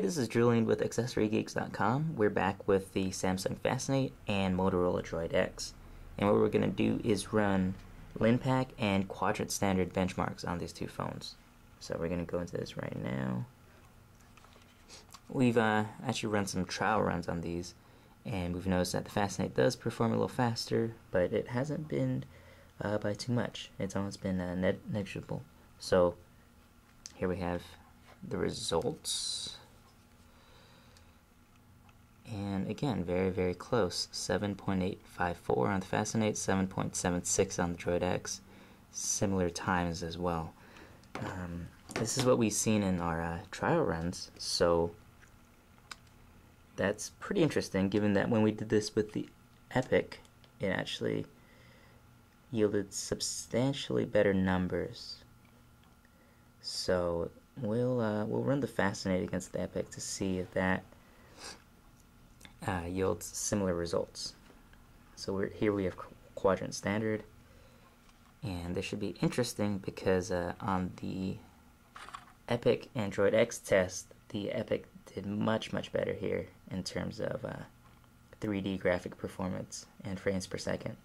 Hey, this is Julian with AccessoryGeeks.com. We're back with the Samsung Fascinate and Motorola Droid X. And what we're going to do is run LINPACK and Quadrant Standard benchmarks on these two phones. So we're going to go into this right now. We've actually run some trial runs on these, and we've noticed that the Fascinate does perform a little faster, but it hasn't been by too much. It's almost been negligible. So here we have the results, and again, very close. 7.854 on the Fascinate, 7.76 on the Droid X, similar times as well. This is what we've seen in our trial runs, so that's pretty interesting, given that when we did this with the Epic, it actually yielded substantially better numbers. So we'll run the Fascinate against the Epic to see if that yields similar results. So here we have Quadrant Standard, and this should be interesting because on the Epic and Droid X test, the Epic did much better here in terms of 3D graphic performance and frames per second.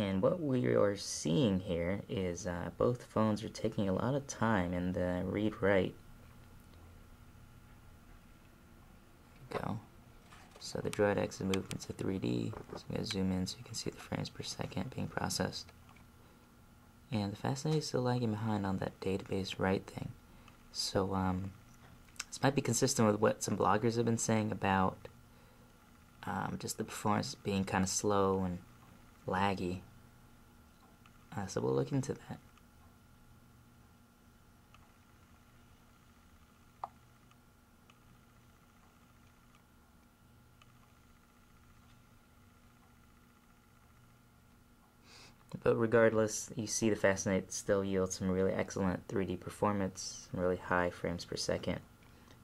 And what we are seeing here is both phones are taking a lot of time in the read-write. Go. So the Droid X is moved into 3D. So I'm going to zoom in so you can see the frames per second being processed. And the Fascinate is still lagging behind on that database write thing. So this might be consistent with what some bloggers have been saying about just the performance being kind of slow and laggy. So we'll look into that. But regardless, you see the Fascinate still yields some really excellent 3D performance, some really high frames per second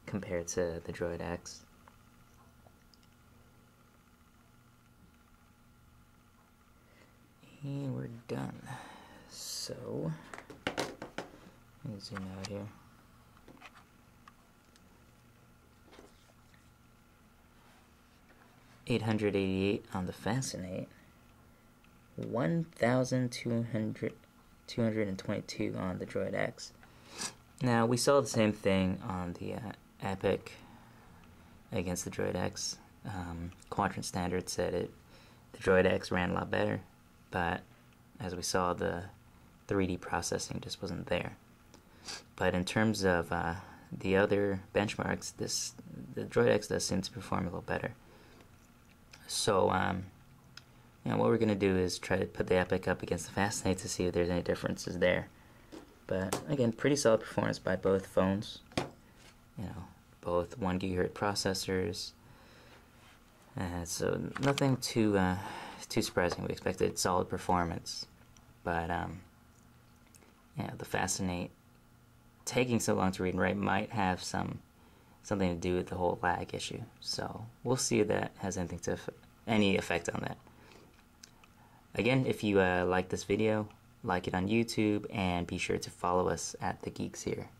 compared to the Droid X. And we're done. So let me zoom out here. $888 on the Fascinate, 1,222 on the Droid X. Now we saw the same thing on the Epic against the Droid X. Quadrant Standard said the Droid X ran a lot better, but as we saw, the 3D processing just wasn't there. But in terms of the other benchmarks, the Droid X does seem to perform a little better. So you know, what we're going to do is try to put the Epic up against the Fascinate to see if there's any differences there. But again, pretty solid performance by both phones. You know, both 1 GHz processors. So nothing too surprising. We expected solid performance, but you know, the Fascinate taking so long to read and write might have something to do with the whole lag issue. So we'll see if that has any effect on that. Again, if you like this video, like it on YouTube, and be sure to follow us at The Geeks here.